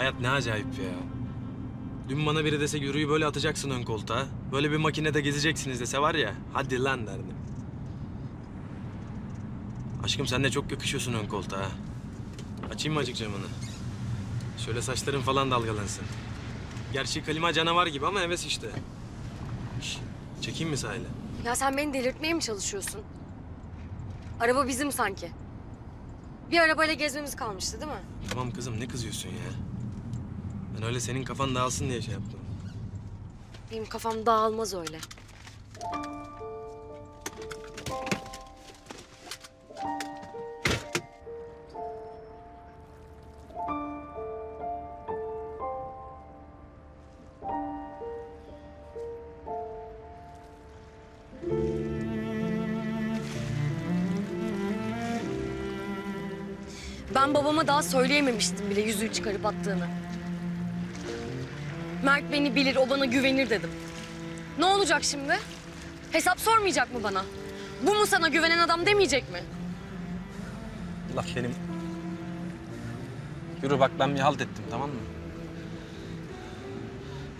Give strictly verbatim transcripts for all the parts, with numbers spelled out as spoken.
Hayat ne acayip ya. Dün bana biri dese yürüyü böyle atacaksın ön koltuğa, böyle bir makinede gezeceksiniz dese var ya, hadi lan derdim. Aşkım sen de çok yakışıyorsun ön koltuğa. Açayım mı acık camını? Şöyle saçların falan dalgalansın. Gerçi kalima canavar gibi ama heves işte. Şş, çekeyim mi sahile? Ya sen beni delirtmeye mi çalışıyorsun? Araba bizim sanki. Bir arabayla gezmemiz kalmıştı değil mi? Tamam kızım, ne kızıyorsun ya? Ben öyle senin kafan dağılsın diye şey yaptım. Benim kafam dağılmaz öyle. Ben babama daha söyleyememiştim bile yüzüğü çıkarıp attığını. Mert beni bilir, o bana güvenir dedim. Ne olacak şimdi? Hesap sormayacak mı bana? Bu mu sana güvenen adam demeyecek mi? Allah benim. Yürü bak, ben bir halt ettim, tamam mı?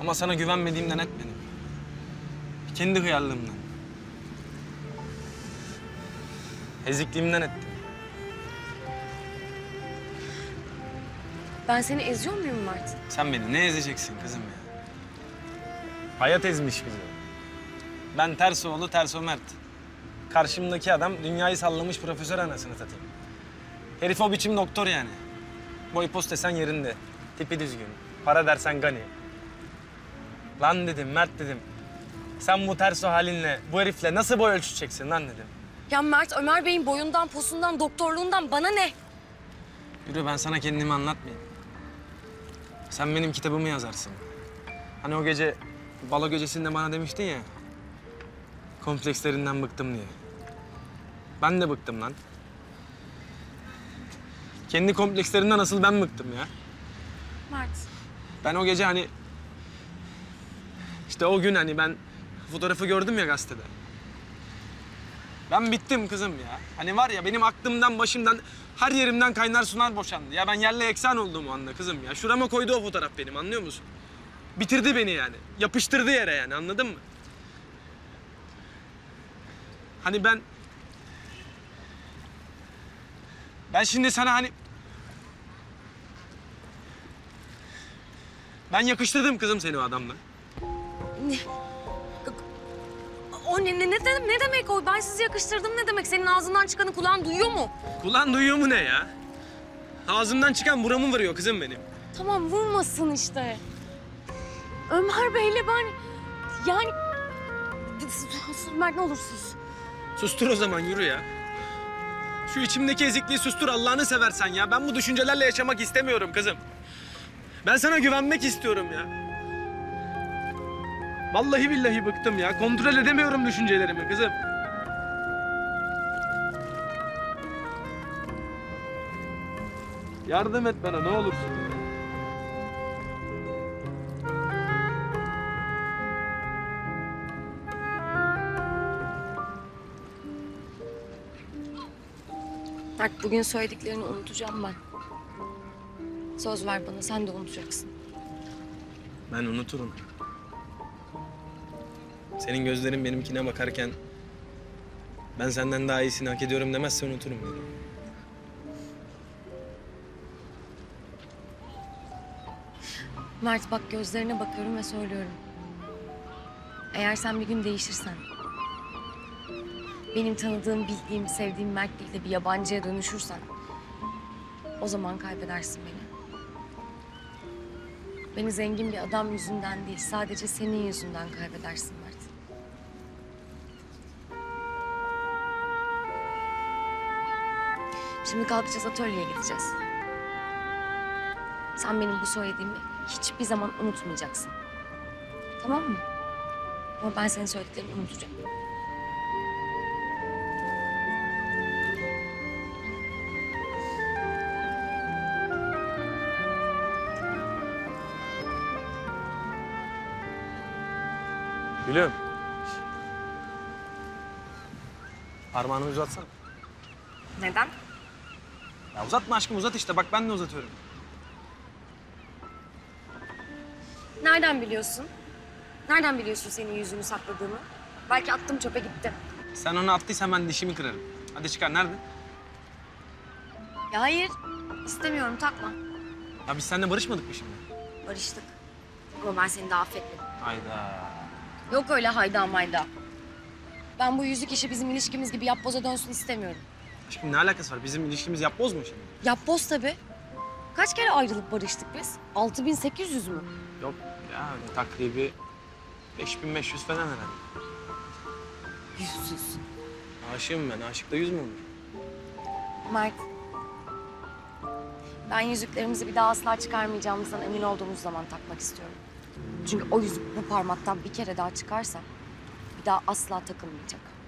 Ama sana güvenmediğimden etmedim. Kendi hıyarlığımdan. Ezikliğimden ettim. Ben seni eziyor muyum Mert? Sen beni ne ezeceksin kızım ya? Hayat ezmiş bizi. Ben Tersoğlu, Terso Mert. Karşımdaki adam dünyayı sallamış profesör anasını satayım. Herif o biçim doktor yani. Boy post desen yerinde. Tipi düzgün. Para dersen gani. Lan dedim Mert dedim. Sen bu Terso halinle, bu herifle nasıl boy ölçüşeceksin lan dedim. Ya Mert, Ömer Bey'in boyundan, posundan, doktorluğundan bana ne? Yürü, ben sana kendimi anlatmayayım. Sen benim kitabımı yazarsın. Hani o gece, balo gecesinde bana demiştin ya... komplekslerinden bıktım diye. Ben de bıktım lan. Kendi komplekslerinden asıl ben bıktım ya. Mert. Ben o gece hani... işte o gün hani ben fotoğrafı gördüm ya gazetede. Ben bittim kızım ya. Hani var ya, benim aklımdan, başımdan, her yerimden kaynar sular boşandı. Ya ben yerle eksen oldum o anda kızım ya. Şurama koydu o fotoğraf benim, anlıyor musun? Bitirdi beni yani. Yapıştırdı yere yani, anladın mı? Hani ben... Ben şimdi sana hani... Ben yakıştırdım kızım seni o adamla. Ne? O ne, ne, ne, ne demek o? Ben sizi yakıştırdım ne demek? Senin ağzından çıkanı kulağın duyuyor mu? Kulağın duyuyor mu ne ya? Ağzımdan çıkan buramı vuruyor kızım benim. Tamam, vurmasın işte. Ömer Bey'le ben... Yani... Mert, ne olur sus. Sustur o zaman, yürü ya. Şu içimdeki ezikliği sustur Allah'ını seversen ya. Ben bu düşüncelerle yaşamak istemiyorum kızım. Ben sana güvenmek istiyorum ya. Vallahi billahi bıktım ya. Kontrol edemiyorum düşüncelerimi kızım. Yardım et bana, ne olursun. Mert, bugün söylediklerini unutacağım ben. Söz ver bana, sen de unutacaksın. Ben unuturum. Senin gözlerin benimkine bakarken ben senden daha iyisini hak ediyorum demezse unuturum dedim. Mert bak, gözlerine bakıyorum ve söylüyorum. Eğer sen bir gün değişirsen, benim tanıdığım, bildiğim, sevdiğim Mert değil de bir yabancıya dönüşürsen, o zaman kaybedersin beni. Beni zengin bir adam yüzünden değil, sadece senin yüzünden kaybedersin Mert. Şimdi kalkacağız, atölyeye gideceğiz. Sen benim bu söylediğimi hiçbir zaman unutmayacaksın. Tamam mı? Ama ben senin söylediklerini unutacağım. Gülüm. Parmağını uzatsana. Neden? Ya uzatma aşkım, uzat işte. Bak ben de uzatıyorum. Nereden biliyorsun? Nereden biliyorsun senin yüzünü sakladığımı? Belki attım çöpe gitti. Sen onu attıysan ben dişimi kırarım. Hadi çıkar, nerede? Ya hayır, istemiyorum, takma. Ya biz seninle barışmadık mı şimdi? Barıştık. Ama ben seni daha affetmedim. Hayda. Yok öyle hayda mayda. Ben bu yüzük işi bizim ilişkimiz gibi yapboza dönsün istemiyorum. Aşkım ne alakası var? Bizim ilişkimiz yapboz mu şimdi? Yapboz tabii. Kaç kere ayrılıp barıştık biz? altı bin sekiz yüz mü? Yok ya, takribi beş bin beş yüz falan herhalde. Yüzsüz. Aşığım ben. Aşıkta yüz mü olur? Mert, ben yüzüklerimizi bir daha asla çıkarmayacağımızdan emin olduğumuz zaman takmak istiyorum. Çünkü o yüzük bu parmaktan bir kere daha çıkarsa bir daha asla takılmayacak.